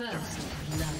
First love.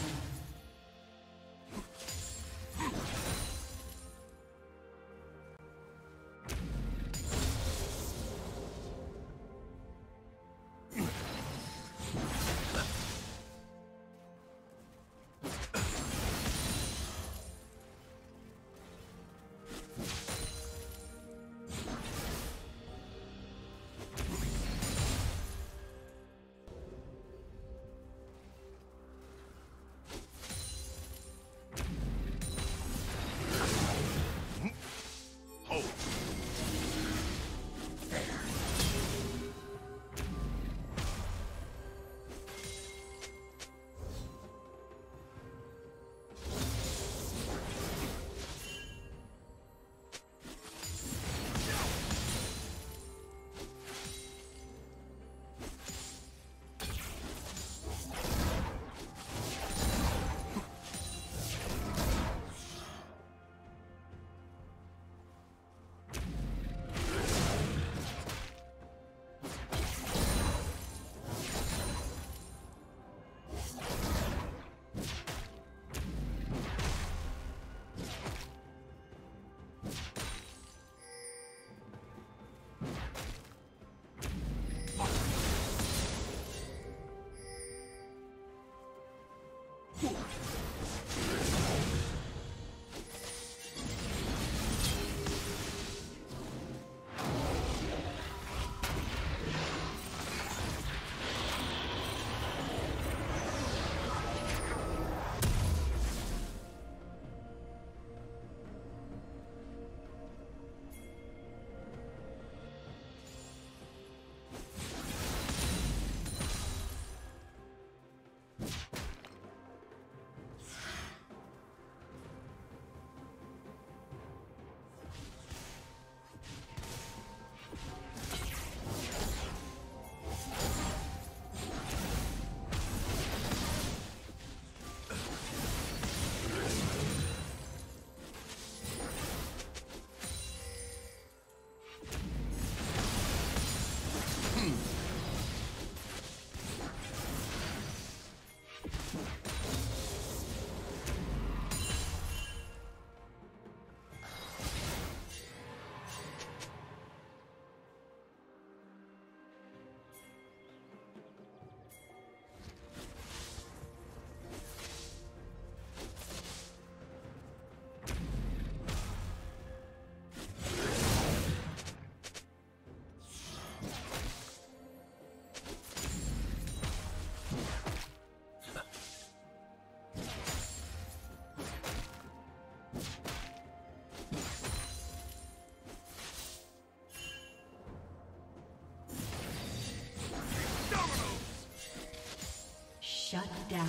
Shut down.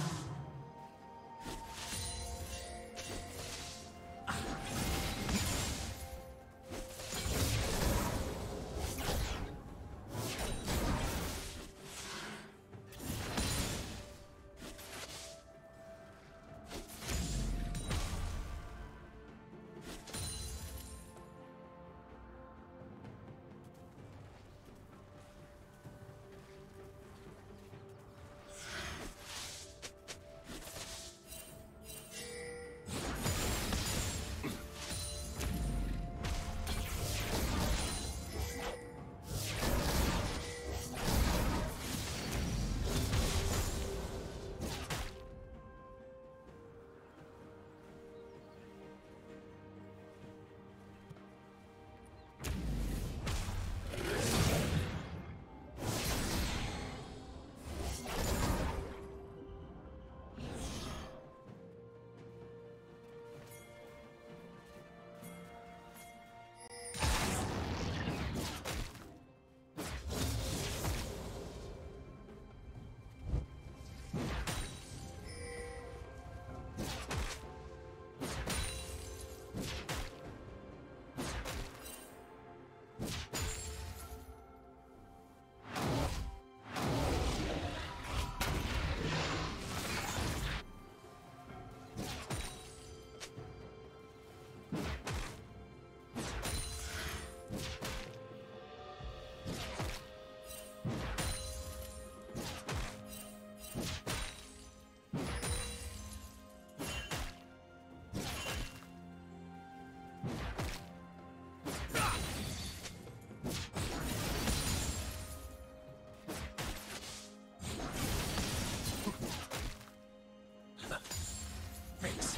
race.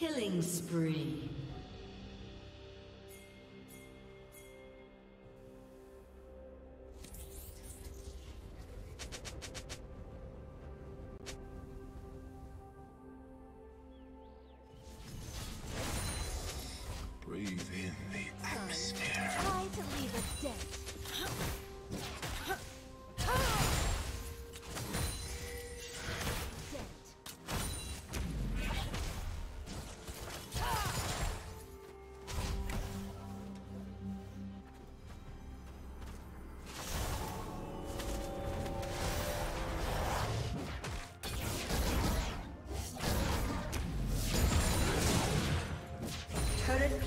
Killing spree.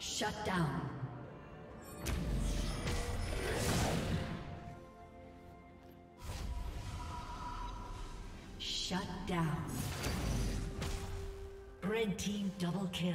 Shut down. Shut down. Shut down. Red team double kill.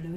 Blue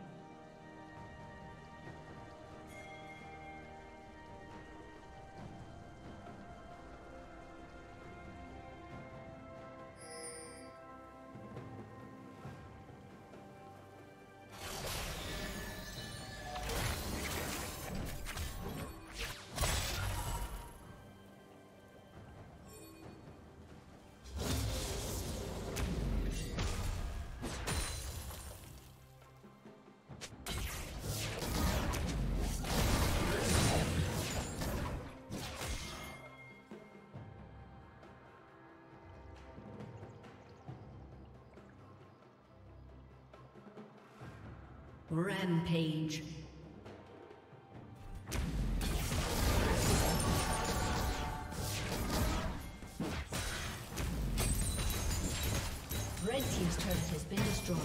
Rampage. Red team's turret has been destroyed.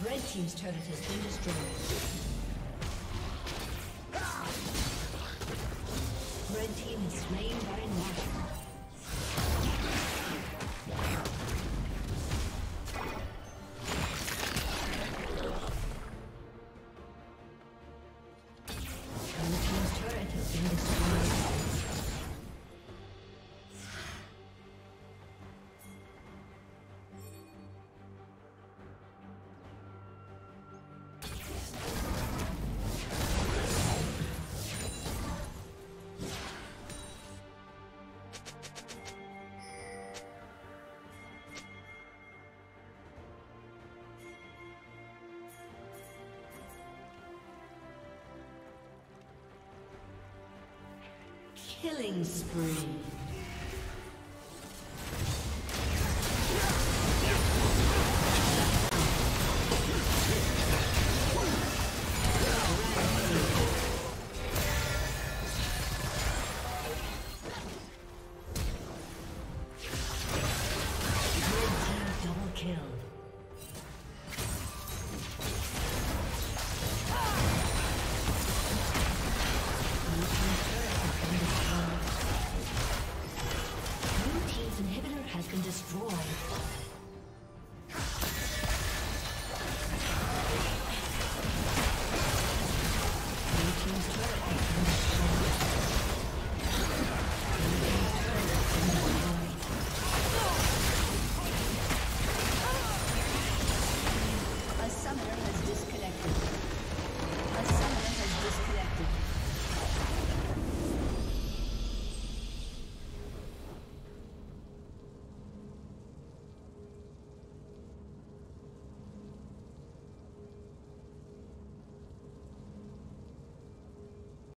Red team's turret has been destroyed. Red team is slain by Nash. Killing spree.